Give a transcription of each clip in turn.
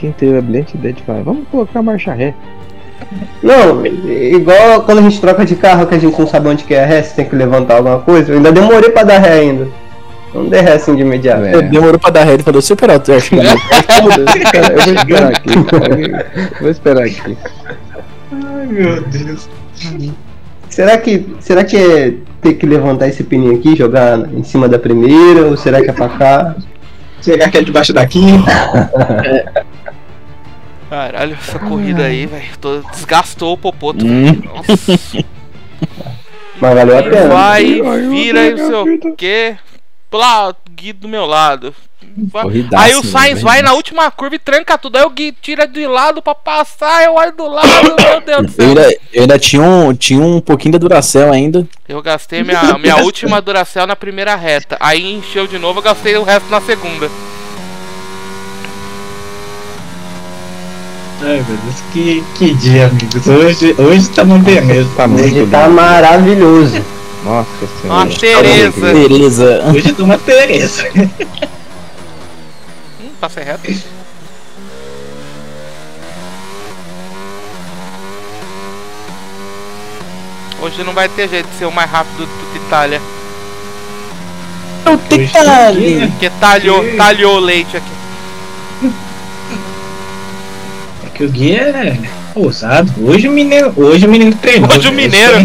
quem teve a brilhante ideia de falar, vamos colocar marcha ré. Não, igual quando a gente troca de carro que a gente não sabe onde que é a ré, você tem que levantar alguma coisa. Eu ainda demorei pra dar ré ainda. Não dei ré assim de imediato. É. Demorou pra dar ré, ele falou super alto, eu acho que eu vou esperar aqui. Vou esperar aqui. Ai meu Deus. Será que é ter que levantar esse pininho aqui, jogar em cima da primeira, ou será que é pra cá? Será que é debaixo da quinta? É. Caralho, essa corrida aí, velho, desgastou o popoto. Nossa. Mas valeu a pena. Vai, vira e não sei o quê. Lá, o Gui do meu lado. Aí o Sainz vai na última curva e tranca tudo. Aí o Gui tira de lado pra passar, eu olho do lado, meu Deus do céu. Eu ainda tinha um pouquinho da Duracell ainda. Eu gastei minha última Duracell na primeira reta. Aí encheu de novo, eu gastei o resto na segunda. Ai meu Deus, que dia, amigos. Hoje tá uma beleza. Hoje tá maravilhoso. Nossa senhora. Uma Tereza. Hoje tá uma Tereza. Passei reto. Hoje não vai ter jeito de ser o mais rápido do Itália. É o Itália! Porque talhou o leite aqui. O Gui é ousado. Hoje o menino treinou. Hoje o mineiro.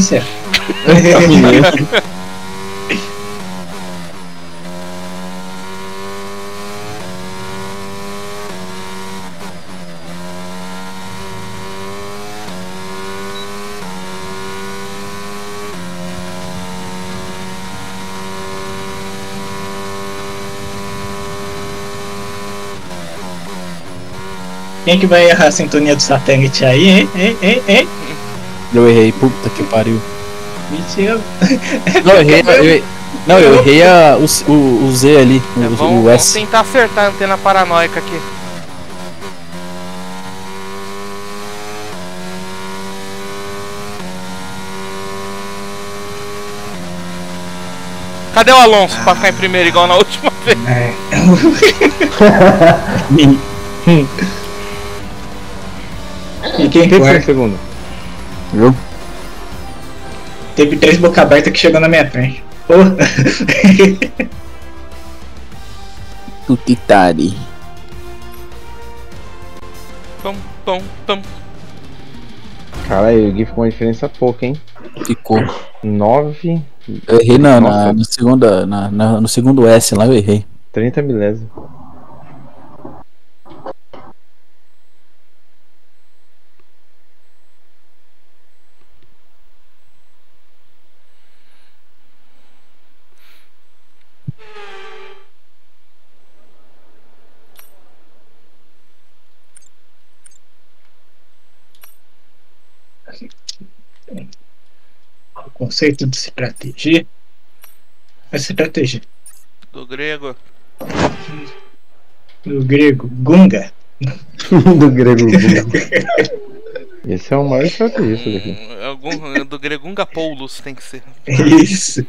Quem que vai errar a sintonia do satélite aí, hein? Hein? Eu errei, puta que pariu. Mentira. Não, eu errei o Z ali, o S. Vamos tentar acertar a antena paranoica aqui. Cadê o Alonso pra ficar em primeiro igual na última vez? E quem foi em segundo? Eu. Teve três boca aberta que chegou na minha frente. Tutitari. Tom. Caralho, o Gui ficou uma diferença pouca, hein? Ficou. 9. Eu errei no segundo S lá, eu errei. 30 milésimos. O conceito de se proteger é se proteger. Do grego Gunga. Do grego Gunga. Esse é o maior estrategista daqui. Do grego Gunga Poulos tem que ser. Isso.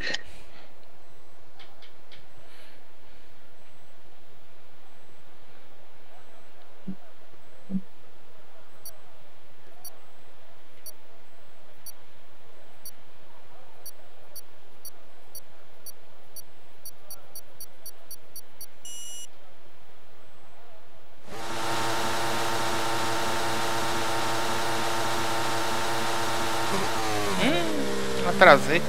Trazer.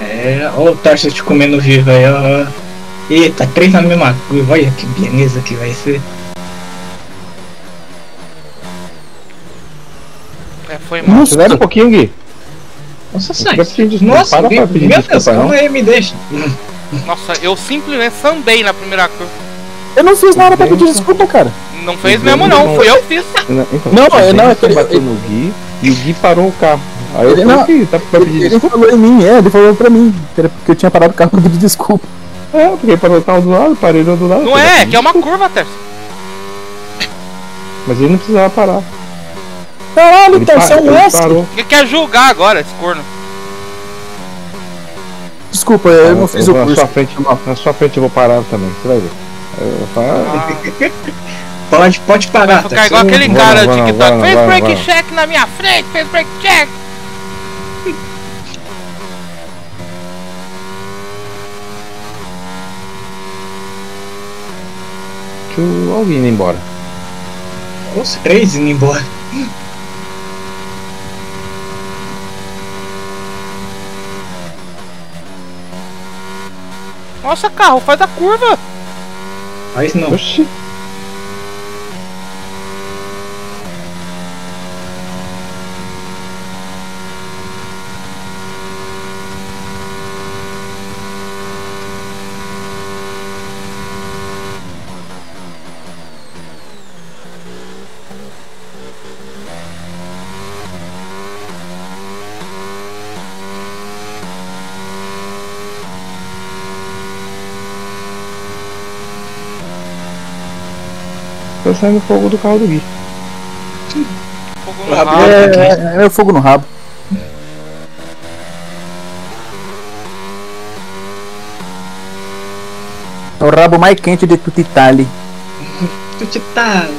É, olha o Tarso te comendo vivo aí, ó. Eita, 3 na mesma curva, olha que beleza que vai ser. É, foi mal. Acelera um pouquinho, Gui. Nossa, sai. Nossa, Gui, meu Deus, não é, me deixa. Nossa, eu simplesmente sambei na primeira curva. Eu não fiz nada pra pedir desculpa, cara. Não fez mesmo, não, foi eu que fiz. Não, eu bati no Gui e o Gui parou o carro. Aí eu falei, tá pra pedir desculpa. Ele falou em mim, ele falou pra mim. Porque eu tinha parado o carro pra pedir desculpa. É, porque parou o carro do lado, parei do outro lado. Não é, que é uma curva, Terce. Mas ele não precisava parar. Caralho, Terce, é um S. Ele quer julgar agora, esse corno. Desculpa, eu não fiz o curso. Na sua frente eu vou parar também, você vai ver. Pode parar. Vai ficar igual aquele cara de TikTok. Fez break check na minha frente, fez break check. Alguém indo embora. Os três indo embora. Nossa, carro, faz a curva. Aí não. Oxi. Tô saindo fogo do carro do Gui. Fogo no rabo. É o fogo no rabo. É o rabo mais quente de tutta Italia. Tutta Italia.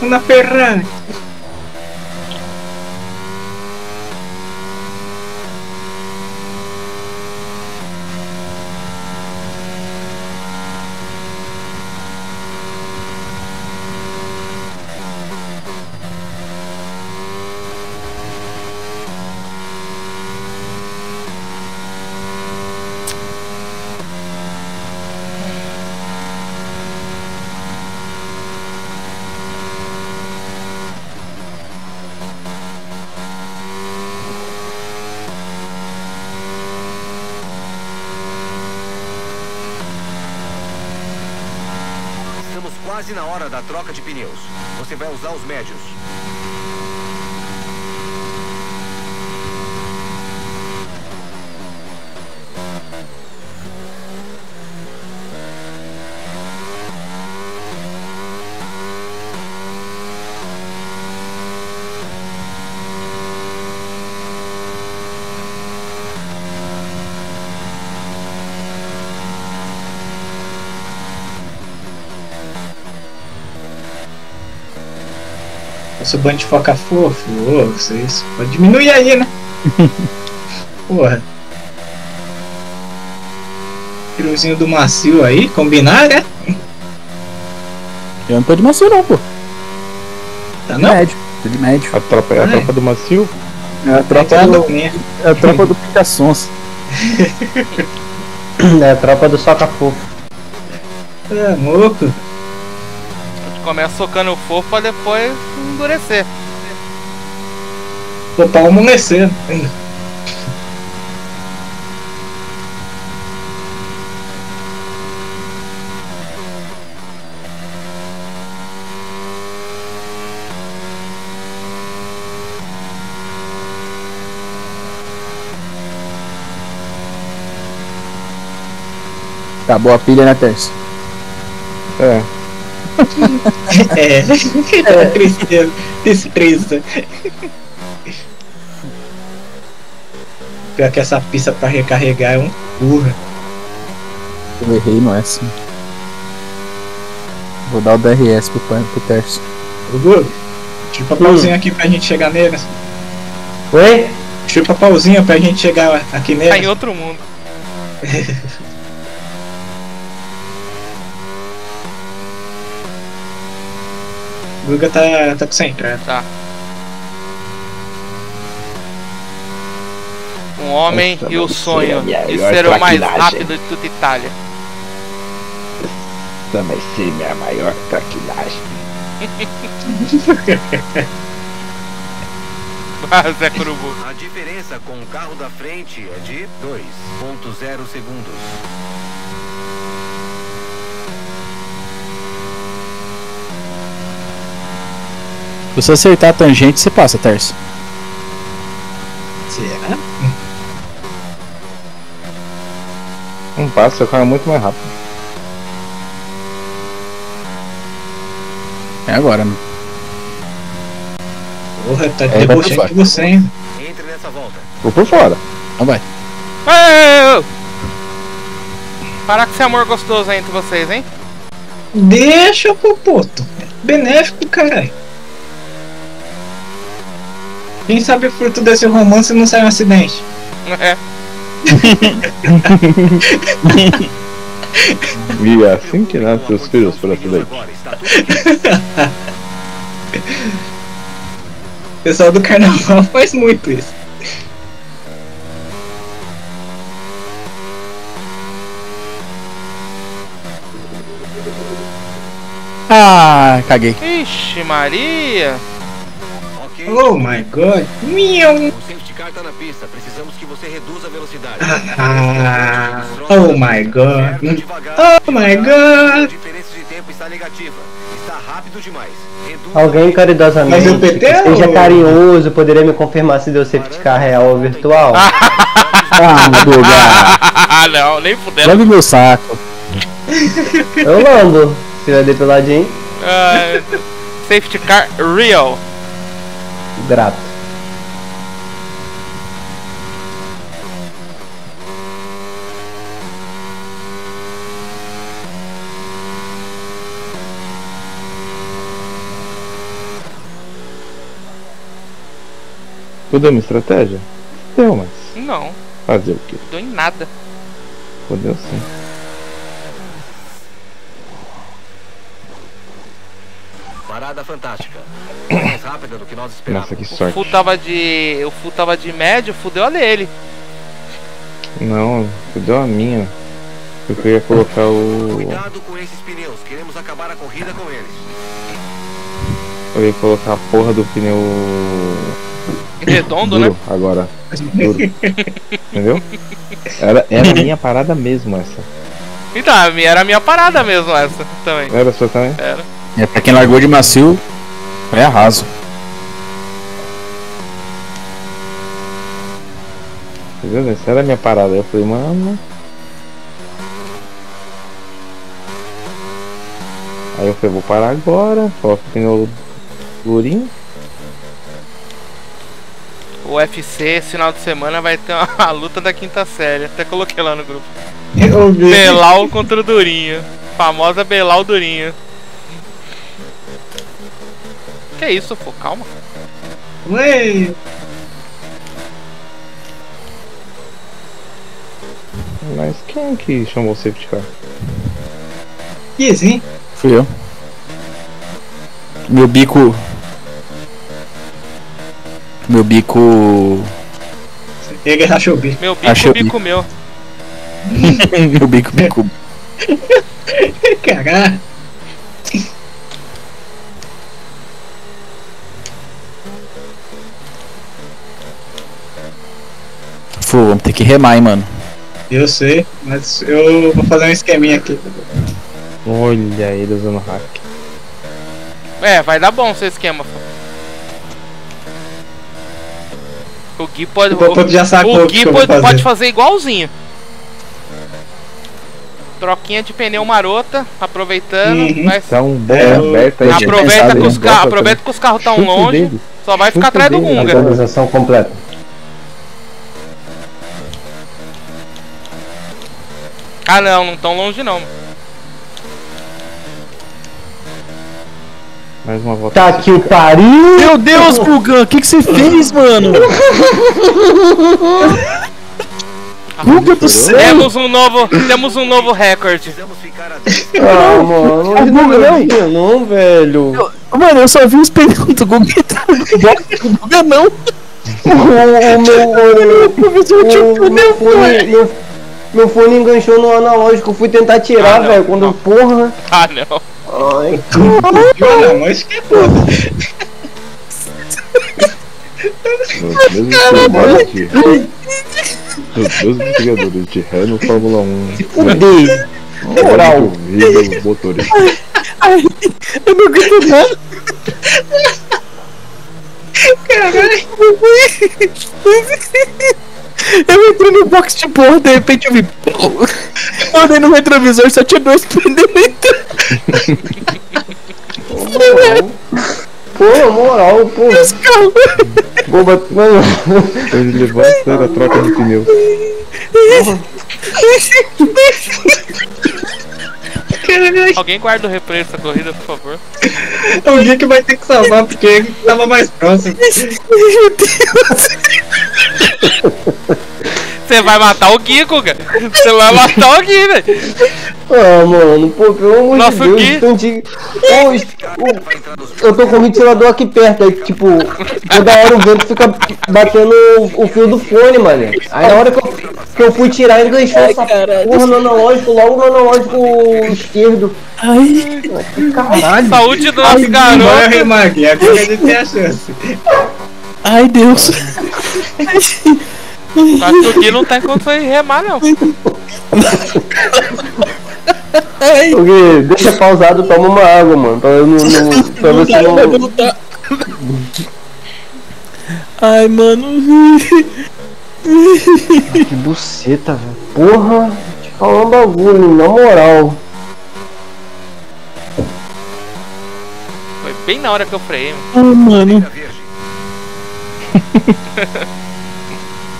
Uma Ferrari. Quase na hora da troca de pneus. Você vai usar os médios. Seu bando de foca fofo, oh, vocês pode diminuir aí, né? Porra. Piruzinho do macio aí, combinar, né? Eu não tô de macio não, pô. Tá não? Médio, tô de médio. A tropa do macio? É a tropa do pica-sons. É a tropa do soca fofo. É, moco. Começa socando o fofo pra depois endurecer. Total amolecer. Acabou a pilha na terça. É. Tristeza. Pior que essa pista pra recarregar é um burra. Eu errei, não é assim. Vou dar o DRS pro Terço. Tira o papauzinho aqui pra gente chegar nele. Oi? Tira o papauzinho pra gente chegar aqui nele. Tá em outro mundo. O Guga tá concentrado. Tá. Um homem e o sonho de ser o mais rápido de tutta Italia. Essa vai ser minha maior traquilagem. Zé Curubu. A diferença com o carro da frente é de 2.0 segundos. Se você acertar a tangente, você passa, Terço. Será? Não passa, seu carro é muito mais rápido. É agora, né? Porra, tá debochando de você, hein? Entra nessa volta. Vou por fora. Então vai. Ei, ei, ei. Parar com esse amor gostoso aí entre vocês, hein? Deixa pro puto. Benéfico, caralho. Quem sabe fruto desse romance não sai um acidente. É. E é assim que nasce os filhos por acidente. O pessoal do carnaval faz muito isso. Ah, caguei. Ixi, Maria. Oh my god. Miau. Ah, oh my god. Oh my god. Alguém caridosamente seja carinhoso poderia me confirmar se deu safety car real ou virtual? Ah, meu Deus. Ah, não, nem fudeu. Leve meu saco. Eu lando. Se vai depiladinho. Safety car real. Grato. Mudou minha estratégia? Deu, mas... Não. Fazer o quê? Mudou em nada. Fodeu sim. Parada fantástica. Mais rápida do que nós esperávamos. Nossa, que sorte. O Fu tava de médio, fudeu a dele. Não, fudeu a minha. Eu queria colocar o... Cuidado com esses pneus, queremos acabar a corrida com eles. Eu ia colocar a porra do pneu... Redondo, duro, né? Agora. Duro. Entendeu? Era a minha parada mesmo essa. Então, era a minha parada mesmo essa também. Era sua também? Era. É, pra quem largou de macio, é arraso. Entendeu? Essa era a minha parada. Eu falei, mano. Aí eu falei, vou parar agora. Coloca o pneu durinho. O UFC esse final de semana vai ter a luta da quinta série, até coloquei lá no grupo. Belal contra o Durinho. Famosa Belal Durinho. Que isso, pô, calma. Ué. Mas quem é que chamou o safety car? Isso, hein? Fui eu. Meu bico. Meu bico. Ele achou o bico. Meu bico, achou bico meu. Meu bico, bico. Caralho. Pô, vamos ter que remar, hein, mano. Eu sei, mas eu vou fazer um esqueminha aqui. Olha ele usando hack. É, vai dar bom o seu esquema, pô. O Gui pode, o Gui pode fazer igualzinho. Troquinha de pneu marota, aproveitando. Mas tá um bom aberto aí. Aproveita que os carros estão longe, dele. Só vai ficar atrás do Gunga. Organização completa. Ah não, não tão longe não. Mais uma volta. Tá que o pariu! Meu Deus, Gugan, o que você fez, mano? Guga do céu! Temos um novo recorde. Ah, mano, não, velho. Mano, eu só vi os pneus do Guga do Guga não. Meu fone enganchou no analógico, eu fui tentar tirar, velho, quando porra. Ah, não. Ai, caralho, mas que porra! Os dois brigadores de ré no Fórmula 1. Fudeu! Moral! Ai, eu não aguento nada! Caralho! Eu entrei no box de porra, de repente eu vi. Eu olhei no retrovisor, só tinha dois pneus dentro. Pô, moral, pô. Deus, calma. Pô, mas, mano. Ele levou a sério a troca de pneu. Caralho. Alguém guarda o replay dessa corrida, por favor. Alguém que vai ter que salvar, porque ele tava mais próximo. Meu Deus. Você vai matar o Gui, Guga. Você vai matar o Gui, velho. Ah, mano, pô, pelo amor Nossa, de Deus, entendi. Eu tô com o ventilador aqui perto, aí, tipo, toda hora o vento fica batendo o fio do fone, mano. Aí na hora que eu fui tirar, ele ganchou essa porra no analógico, logo no analógico esquerdo. Ai, caralho. Saúde do nosso garoto. Morre, Magui, agora ele tem a chance. Ai, Deus. Quase que o Gui não tá em condições de remar, não. O Gui, deixa pausado, toma uma água, mano. Pra eu não. Pra você não. Ai, mano. Que buceta, velho. Porra, te falando bagulho, na moral. Foi bem na hora que eu freiei, mano. Mano.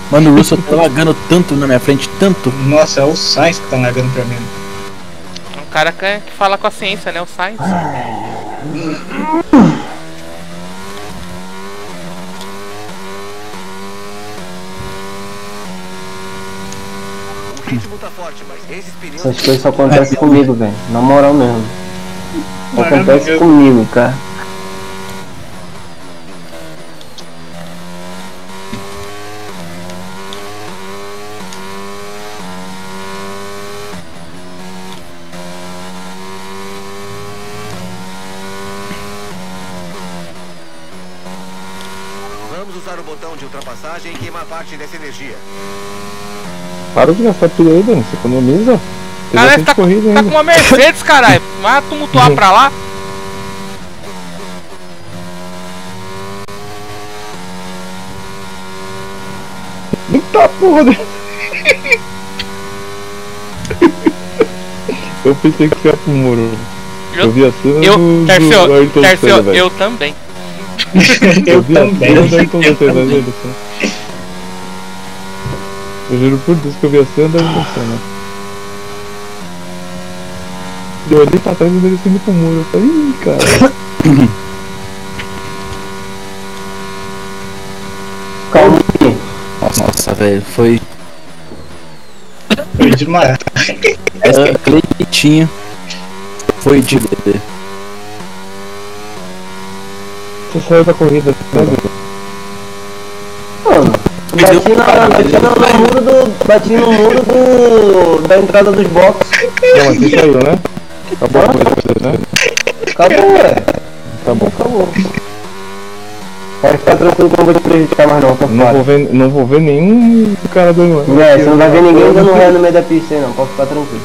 Mano, o Russell tá lagando tanto na minha frente, tanto. Nossa, é o Sainz que tá lagando pra mim. É um cara que fala com a ciência, né? O Sainz. O ritmo tá forte, mas esse período... Essas coisas só acontecem comigo, velho. Na moral mesmo. Só acontece comigo, cara. Dessa energia. Para de gastar tudo aí, Dan. Você economiza. Caralho, tá com uma Mercedes, caralho. Vai tumultuar pra lá. Eita porra. Eu pensei que você ia pro muro. Eu vi a cena. Tercio, eu também. Eu também. Eu juro por Deus que eu vi a cena da cena. Eu olhei pra trás e ele subiu pro muro. Eu falei, ih, cara. Calma. Nossa, velho, foi. Foi demais. Era cleitinho. Foi de bebê. Você saiu da corrida, velho? Bati no muro da entrada dos boxes. Não, mas você saiu, né? Acabou a coisa pra vocês, né? Acabou, ué. Tá bom, acabou. Pode ficar tranquilo que eu não vou te prejudicar mais não, pode ficar. Não vou ver nenhum cara dando ré. É, você não vai ver ninguém dando ré no meio da pista aí não, pode ficar tranquilo.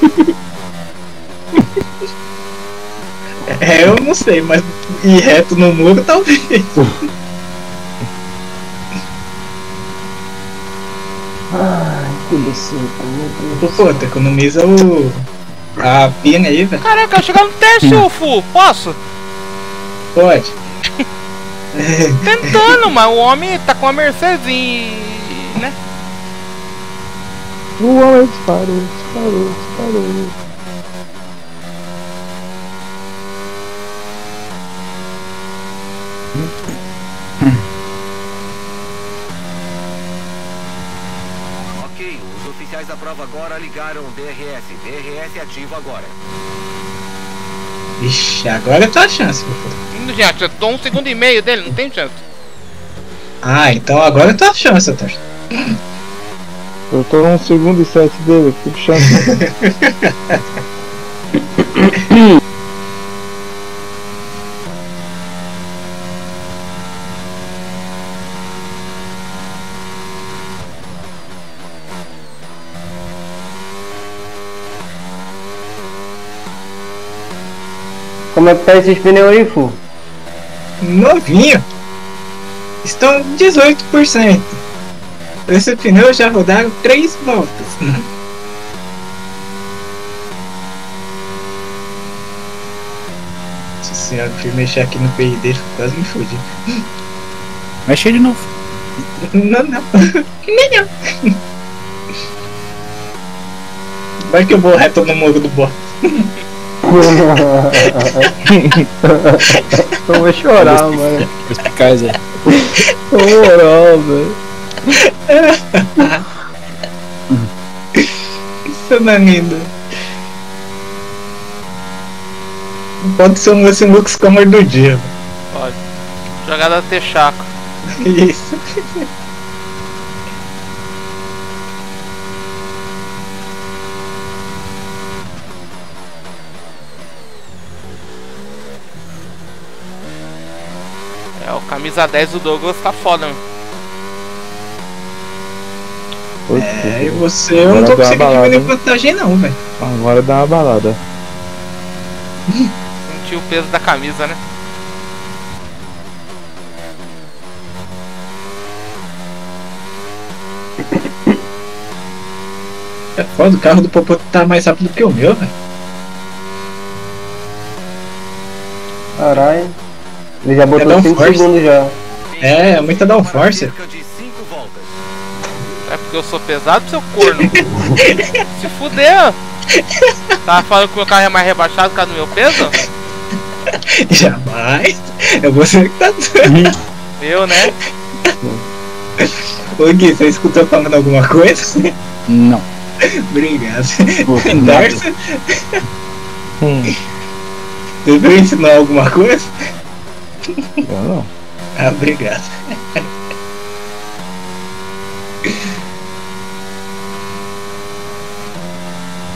É, eu não sei, mas ir reto no muro talvez. Ai, que buceta, meu Deus. Pô, tu economiza a pina aí, velho. Caraca, eu quero chegar no terço, Fu. Posso? Pode. Tentando, mas o homem tá com a Mercedes, né? O homem disparou. A prova agora ligaram o DRS ativo agora. Ixi, agora é tua chance, meu filho. Gente, eu tô 1,5 segundos dele, não tem chance. Ah, então agora é tua chance, Ator. Eu tô 1,7 segundos dele, que chance. Como é que tá esses pneus aí, Fu? Novinho! Estão 18%. Esse pneu já rodaram 3 voltas. Nossa senhora, fui mexer aqui no PI dele, quase me fudi. Mexe de novo. Não. Nem não. Vai que eu vou reto no muro do box. Eu vou chorar, mano. Moral, velho. Isso não é lindo. Pode ser o meu Simux Camor do dia. Pode. Jogada Texaco. Isso. É, o camisa 10 do Douglas tá foda, mano. É, e você, eu não tô conseguindo diminuir vantagem não, velho. Agora dá uma balada. Sentiu o peso da camisa, né? É foda, o carro do Popô tá mais rápido que o meu, velho. Caralho. Ele já botou 5 segundos já. É, muita downforce. É porque eu sou pesado, seu corno. Se fudeu. Tava falando que meu carro é mais rebaixado por causa do meu peso? Jamais. É você que tá doido. Eu, né? Ô Gui, você escutou falando alguma coisa? Não. Obrigado. Endorse? Você veio ensinar alguma coisa? Eu não. Ah, obrigado.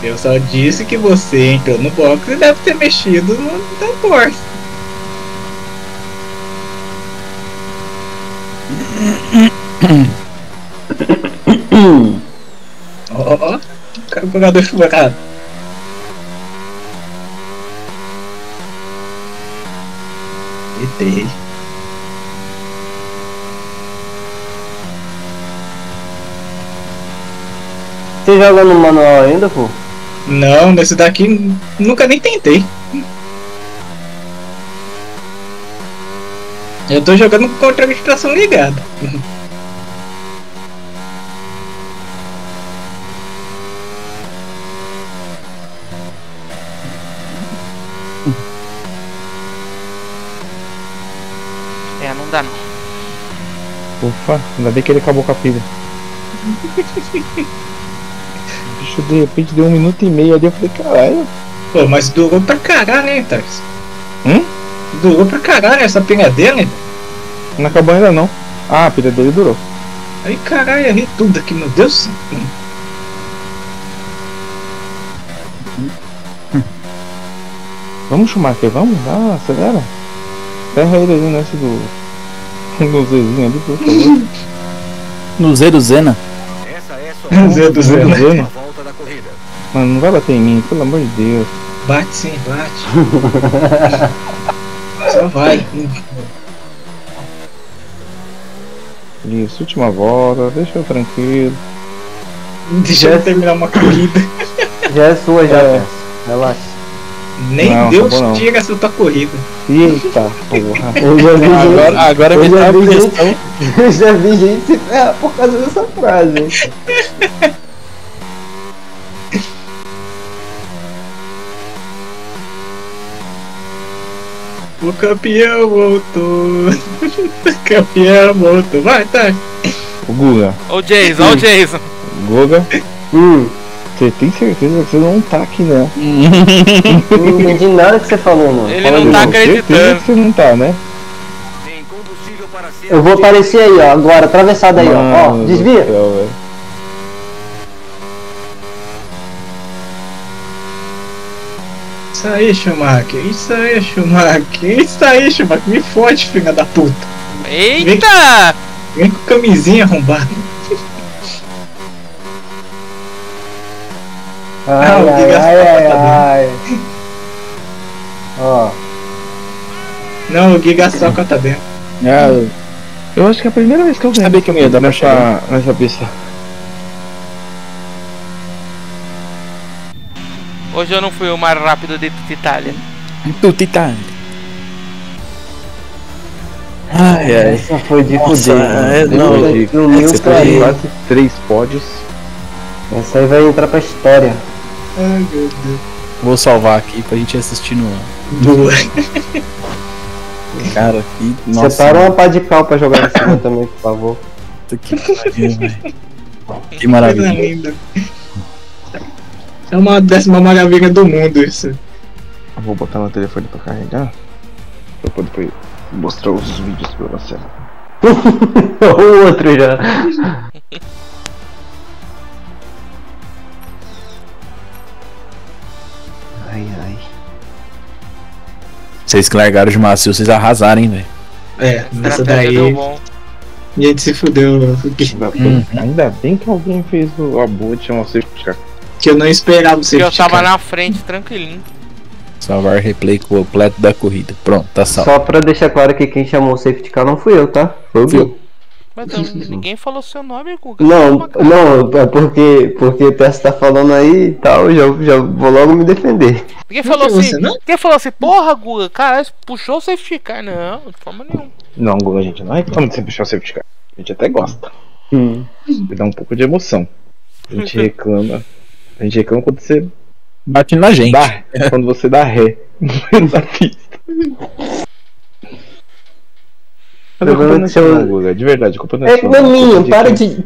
Eu só disse que você entrou no box e deve ter mexido no downforce. Ó, o jogador chorado. Deitei. Você joga no manual ainda, pô? Não, nesse daqui nunca nem tentei. Eu tô jogando com o controle de tração ligado. É, não dá não. Ufa, ainda bem que ele acabou com a pilha. De repente deu 1 minuto e meio ali, eu falei, caralho. Pô, mas durou pra caralho, hein, Thales? Durou pra caralho essa pilha dele? Não acabou ainda não. Ah, a pilha dele durou. Aí caralho, errei tudo aqui, meu Deus. Vamos, Schumacher, vamos? Ah, acelera. Ferra ele ali nessa do... no Zezinho ali, por favor. No Zero Zena. Essa é só... Zero Zena. Mano, não vai bater em mim, pelo amor de Deus. Bate sim, bate. Só vai. Isso, última volta, deixa eu tranquilo. Deixa eu terminar uma corrida. Já é sua, já é. Relaxa. Nem não, Deus tira essa tua corrida. Eita porra. Agora me dá uma questão. Eu já vi gente se ferrar por causa dessa frase. O campeão voltou. O campeão voltou. Vai, tá. O Guga. Ô Jason, ó o Jason. Guga. Você tem certeza que você não tá aqui, né? Não entendi nada que você falou, mano. Ele fala, não tá acreditando. Você não tá, né? Tem combustível para ser. Eu vou aparecer aí, ó. Agora, atravessada aí, ó. Ó, desvia. Céu, isso aí, Schumacher, isso aí, Schumacher, isso aí, Schumacher, me fode, filha da puta. Eita! Vem com camisinha arrombada. Ai, ai, ai, ai. Ó. Não, o Giga Soca tá dentro. É, eu acho que é a primeira vez que eu sabia que eu ia dar nessa pista. Hoje eu não fui o mais rápido de tutta Itália. Tutta Itália. Ai, ai. Essa foi de fuder. No meu foi quase 3 pódios. Essa aí vai entrar pra história. Ai, meu Deus. Vou salvar aqui pra gente assistir no... Cara, que... Nossa, separa uma pá de cal pra jogar em cima também, por favor. Que maravilha, velho. Que maravilha. Que linda. É uma décima maravilha do mundo isso. Eu vou botar meu telefone pra carregar. Pra poder mostrar os vídeos pra você. O outro já. Ai, ai. Vocês que largaram de macio, vocês arrasaram, hein, velho. É, nessa daí deu bom. E a gente se fudeu. Ainda bem que alguém fez o abote, não sei que eu não esperava você. Eu tava na frente, tranquilinho. Salvar replay completo da corrida. Pronto, tá salvo. Só pra deixar claro que quem chamou o safety car não fui eu, tá? Foi o Bill. Mas então, ninguém falou seu nome, Guga. Não, não, é porque o Tess tá falando aí e tal, já vou logo me defender. Ninguém falou assim, você, não? Quem falou assim, porra, Guga, caralho, puxou o safety car. Não, de forma nenhuma. Não, Guga, gente, não é como você puxou o safety car. A gente até gosta. Dá um pouco de emoção. A gente reclama. A gente reclama quando você... bate na gente. Quando você dá ré na pista. De verdade, culpa não é sua. É maninho, para de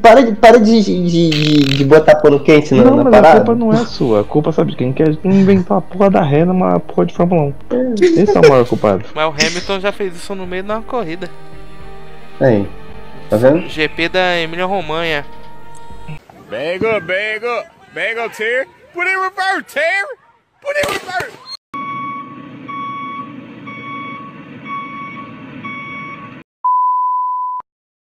botar pano quente na parada. Não, mas a culpa não é sua. A culpa sabe de quem quer inventar a porra da ré numa porra de Fórmula 1. Esse é o maior culpado. Mas o Hamilton já fez isso no meio da corrida. Aí, tá vendo? GP da Emília Romanha. Bagel, bagel, bagel tier. Put it in reverse, Terry! Put it in reverse!